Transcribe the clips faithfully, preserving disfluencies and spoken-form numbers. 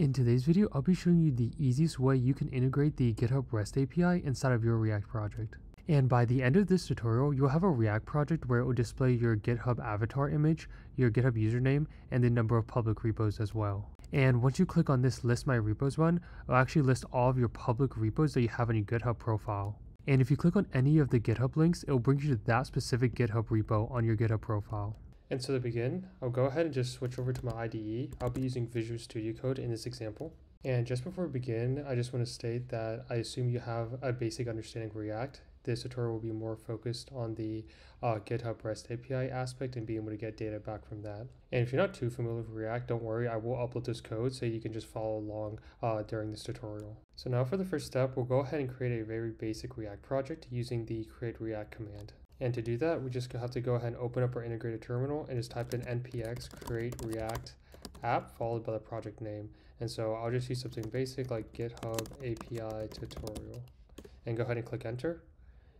In today's video, I'll be showing you the easiest way you can integrate the GitHub REST A P I inside of your React project. And by the end of this tutorial, you'll have a React project where it will display your GitHub avatar image, your GitHub username, and the number of public repos as well. And once you click on this List My Repos button, it'll actually list all of your public repos that you have on your GitHub profile. And if you click on any of the GitHub links, it'll bring you to that specific GitHub repo on your GitHub profile. And so to begin, I'll go ahead and just switch over to my I D E. I'll be using Visual Studio Code in this example. And just before we begin, I just want to state that I assume you have a basic understanding of React. This tutorial will be more focused on the uh, GitHub REST A P I aspect and being able to get data back from that. And if you're not too familiar with React, don't worry, I will upload this code so you can just follow along uh, during this tutorial. So now for the first step, we'll go ahead and create a very basic React project using the create-react command. And to do that, we just have to go ahead and open up our integrated terminal and just type in npx create-react-app followed by the project name. And so I'll just use something basic like GitHub A P I tutorial and go ahead and click enter.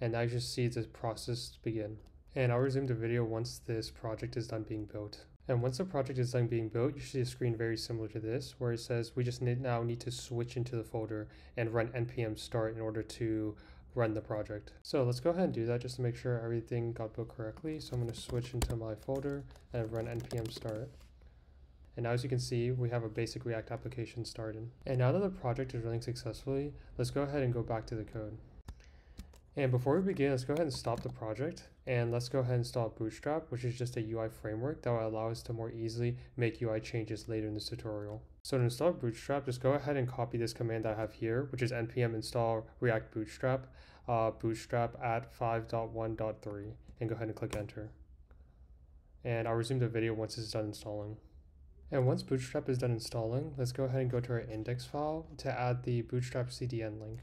And now you should see this process begin. And I'll resume the video once this project is done being built. And once the project is done being built, you should see a screen very similar to this, where it says we just need, now need to switch into the folder and run npm start in order to run the project. So let's go ahead and do that just to make sure everything got built correctly. So I'm going to switch into my folder and run npm start. And now as you can see, we have a basic React application started. And now that the project is running successfully, let's go ahead and go back to the code. And before we begin, let's go ahead and stop the project and let's go ahead and install Bootstrap, which is just a U I framework that will allow us to more easily make U I changes later in this tutorial. So to install Bootstrap, just go ahead and copy this command I have here, which is npm install react bootstrap, uh, bootstrap at five point one point three, and go ahead and click enter. And I'll resume the video once it's done installing. And once Bootstrap is done installing, let's go ahead and go to our index file to add the Bootstrap C D N link.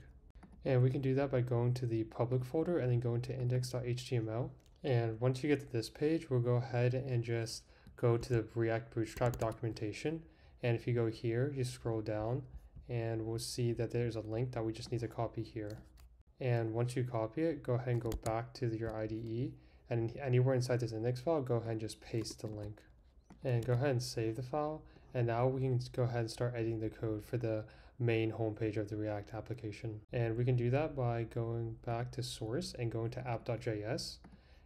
And we can do that by going to the public folder and then going to index dot H T M L. And once you get to this page, we'll go ahead and just go to the React Bootstrap documentation. And if you go here, you scroll down and we'll see that there's a link that we just need to copy here. And once you copy it, go ahead and go back to your I D E, and anywhere inside this index file, go ahead and just paste the link. And go ahead and save the file. And now we can go ahead and start editing the code for the main homepage of the React application. And we can do that by going back to source and going to app dot J S.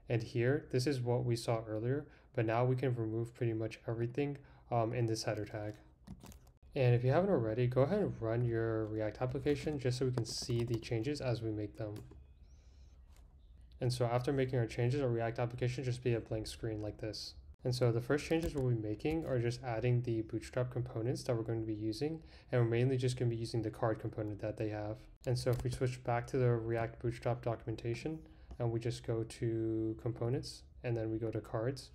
And here, this is what we saw earlier, but now we can remove pretty much everything um, in this header tag. And if you haven't already, go ahead and run your React application just so we can see the changes as we make them. And so after making our changes, our React application should just be a blank screen like this. And so the first changes we'll be making are just adding the Bootstrap components that we're going to be using, and we're mainly just going to be using the card component that they have. And so if we switch back to the React Bootstrap documentation and we just go to components and then we go to cards,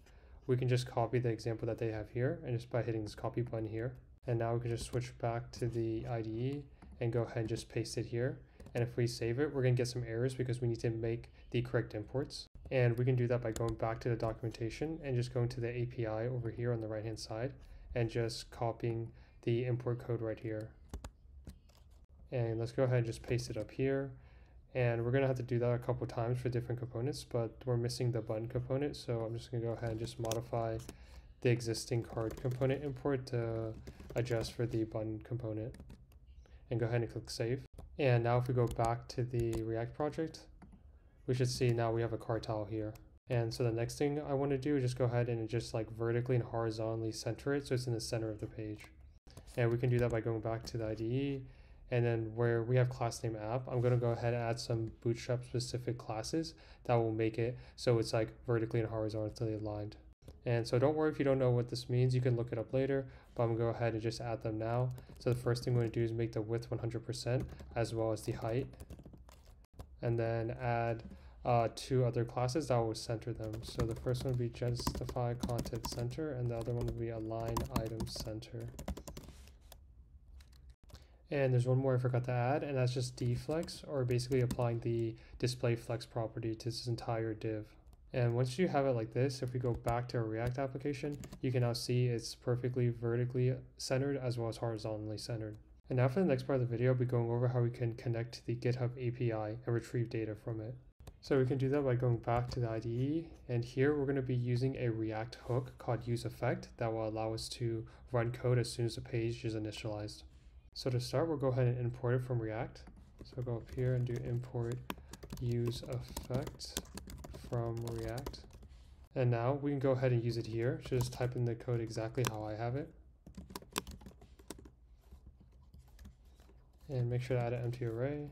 we can just copy the example that they have here and just by hitting this copy button here. And now we can just switch back to the I D E and go ahead and just paste it here. And if we save it, we're going to get some errors because we need to make the correct imports. And we can do that by going back to the documentation and just going to the A P I over here on the right hand side and just copying the import code right here. And let's go ahead and just paste it up here. And we're going to have to do that a couple times for different components, but we're missing the button component. So I'm just going to go ahead and just modify the existing card component import to adjust for the button component and go ahead and click save. And now if we go back to the React project, we should see now we have a card tile here. And so the next thing I want to do is just go ahead and just like vertically and horizontally center it so it's in the center of the page. And we can do that by going back to the I D E. And then where we have class name app, I'm going to go ahead and add some Bootstrap specific classes that will make it so it's like vertically and horizontally aligned. And so don't worry if you don't know what this means, you can look it up later, but I'm going to go ahead and just add them now. So the first thing I'm going to do is make the width one hundred percent as well as the height. And then add uh, two other classes that will center them. So the first one would be justify content center and the other one would be align item center. And there's one more I forgot to add, and that's just deflex, or basically applying the display flex property to this entire div. And once you have it like this, if we go back to our React application, you can now see it's perfectly vertically centered as well as horizontally centered. And now for the next part of the video, I'll be going over how we can connect to the GitHub A P I and retrieve data from it. So we can do that by going back to the I D E, and here we're going to be using a React hook called useEffect that will allow us to run code as soon as the page is initialized. So to start, we'll go ahead and import it from React. So go up here and do import useEffect from React. And now we can go ahead and use it here. So just type in the code exactly how I have it. And make sure to add an empty array.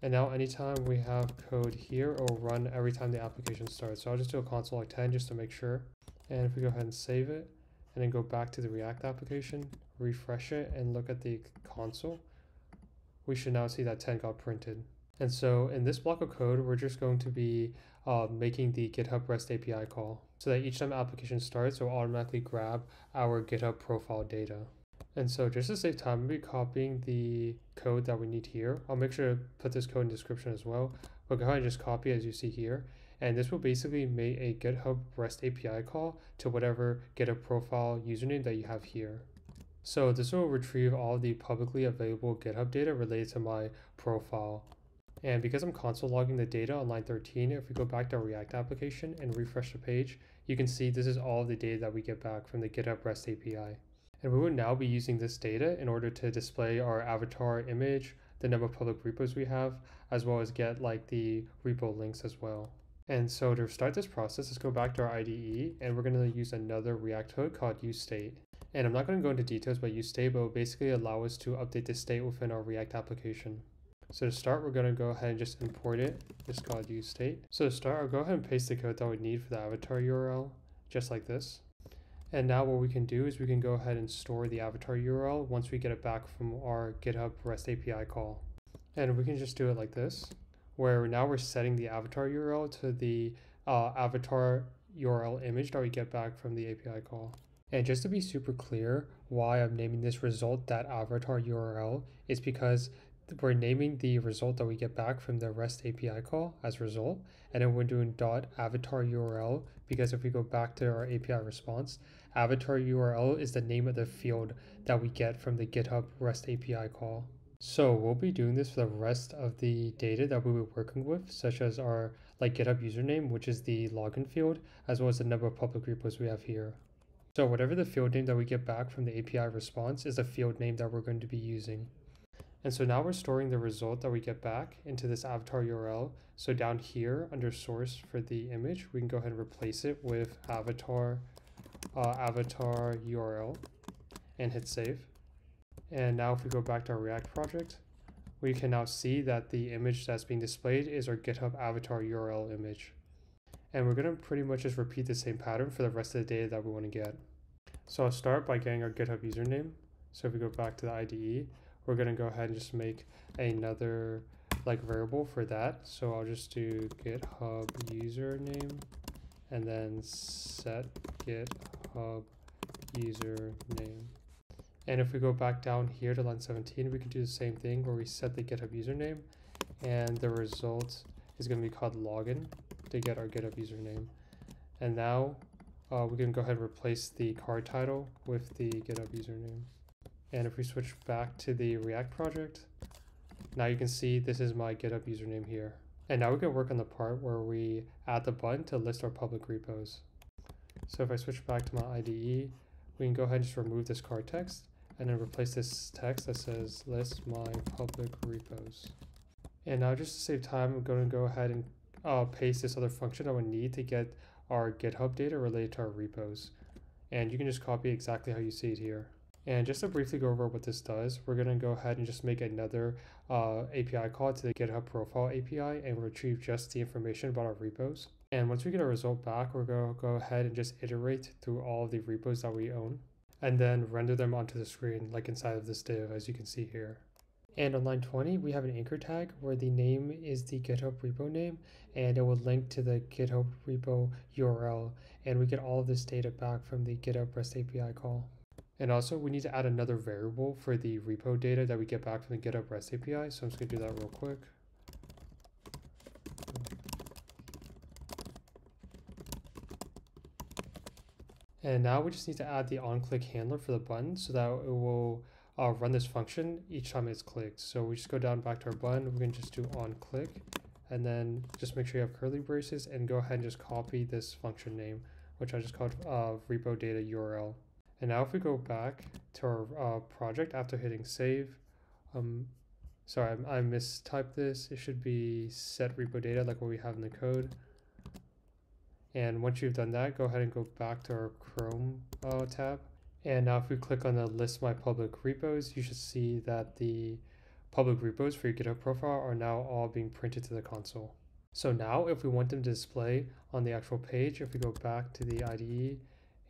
And now anytime we have code here, it will run every time the application starts. So I'll just do a console log ten just to make sure. And if we go ahead and save it, and then go back to the React application, refresh it, and look at the console, we should now see that ten got printed. And so in this block of code, we're just going to be uh, making the GitHub REST A P I call, so that each time the application starts, it will automatically grab our GitHub profile data. And so just to save time, we'll be copying the code that we need here. I'll make sure to put this code in the description as well. But go ahead and just copy as you see here. And this will basically make a GitHub REST A P I call to whatever GitHub profile username that you have here. So this will retrieve all the publicly available GitHub data related to my profile. And because I'm console logging the data on line thirteen, if we go back to our React application and refresh the page, you can see this is all of the data that we get back from the GitHub REST A P I. And we would now be using this data in order to display our avatar image, the number of public repos we have, as well as get like the repo links as well. And so to start this process, let's go back to our I D E, and we're going to use another React hook called useState. And I'm not going to go into details about useState, but it will basically allow us to update the state within our React application. So to start, we're going to go ahead and just import it. It's called useState. So to start, I'll go ahead and paste the code that we need for the avatar U R L, just like this. And now what we can do is we can go ahead and store the avatar U R L once we get it back from our GitHub REST A P I call. And we can just do it like this, where now we're setting the avatar U R L to the uh, avatar U R L image that we get back from the A P I call. And just to be super clear why I'm naming this result that avatar U R L is because we're naming the result that we get back from the REST A P I call as result, and then we're doing dot avatar U R L because if we go back to our A P I response, avatar U R L is the name of the field that we get from the GitHub REST A P I call. So we'll be doing this for the rest of the data that we were working with, such as our like GitHub username, which is the login field, as well as the number of public repos we have here. So whatever the field name that we get back from the A P I response is the field name that we're going to be using. And so now we're storing the result that we get back into this avatar U R L. So down here under source for the image, we can go ahead and replace it with avatar, uh, avatar U R L and hit save. And now if we go back to our React project, we can now see that the image that's being displayed is our GitHub avatar U R L image. And we're going to pretty much just repeat the same pattern for the rest of the data that we want to get. So I'll start by getting our GitHub username. So if we go back to the I D E, we're going to go ahead and just make another like variable for that. So I'll just do GitHub username and then set GitHub username. And if we go back down here to line seventeen, we can do the same thing where we set the GitHub username and the result is going to be called login to get our GitHub username. And now uh, we can go ahead and replace the card title with the GitHub username. And if we switch back to the React project, now you can see this is my GitHub username here. And now we can work on the part where we add the button to list our public repos. So if I switch back to my I D E, we can go ahead and just remove this card text and then replace this text that says list my public repos. And now just to save time, I'm going to go ahead and uh, paste this other function that we need to get our GitHub data related to our repos. And you can just copy exactly how you see it here. And just to briefly go over what this does, we're going to go ahead and just make another uh, A P I call to the GitHub profile A P I and retrieve just the information about our repos. And once we get our result back, we're going to go ahead and just iterate through all of the repos that we own and then render them onto the screen like inside of this div as you can see here. And on line twenty, we have an anchor tag where the name is the GitHub repo name and it will link to the GitHub repo U R L, and we get all of this data back from the GitHub REST A P I call. And also we need to add another variable for the repo data that we get back from the GitHub REST A P I. So I'm just gonna do that real quick. And now we just need to add the onClick handler for the button so that it will uh, run this function each time it's clicked. So we just go down back to our button, we can just do onClick and then just make sure you have curly braces and go ahead and just copy this function name, which I just called uh, repo data U R L. And now if we go back to our uh, project after hitting save, um, sorry, I, I mistyped this. It should be set repo data like what we have in the code. And once you've done that, go ahead and go back to our Chrome uh, tab. And now if we click on the list my public repos, you should see that the public repos for your GitHub profile are now all being printed to the console. So now if we want them to display on the actual page, if we go back to the I D E,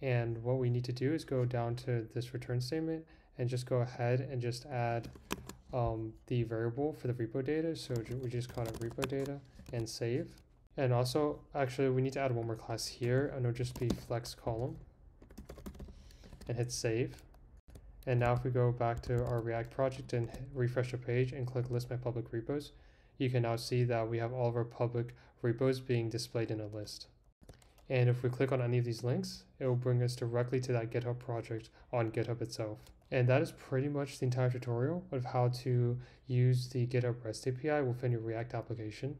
and what we need to do is go down to this return statement and just go ahead and just add um, the variable for the repo data. So we just call it repo data and save. And also, actually, we need to add one more class here, and it'll just be flex column, and hit save. And now if we go back to our React project and refresh the page and click list my public repos, you can now see that we have all of our public repos being displayed in a list. And if we click on any of these links, it will bring us directly to that GitHub project on GitHub itself. And that is pretty much the entire tutorial of how to use the GitHub REST A P I within your React application.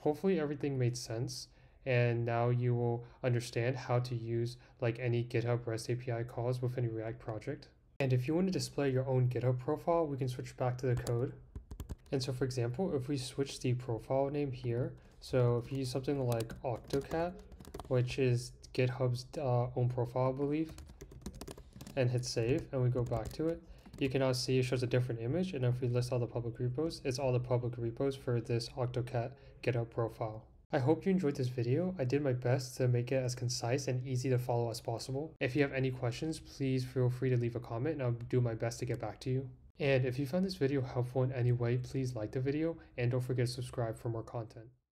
Hopefully everything made sense, and now you will understand how to use like any GitHub REST A P I calls within your React project. And if you want to display your own GitHub profile, we can switch back to the code. And so for example, if we switch the profile name here, so if you use something like OctoCat, which is GitHub's uh, own profile, I believe, and hit save, and we go back to it, you can now see it shows a different image. And if we list all the public repos, it's all the public repos for this OctoCat GitHub profile. I hope you enjoyed this video. I did my best to make it as concise and easy to follow as possible. If you have any questions, please feel free to leave a comment and I'll do my best to get back to you. And if you found this video helpful in any way, please like the video and don't forget to subscribe for more content.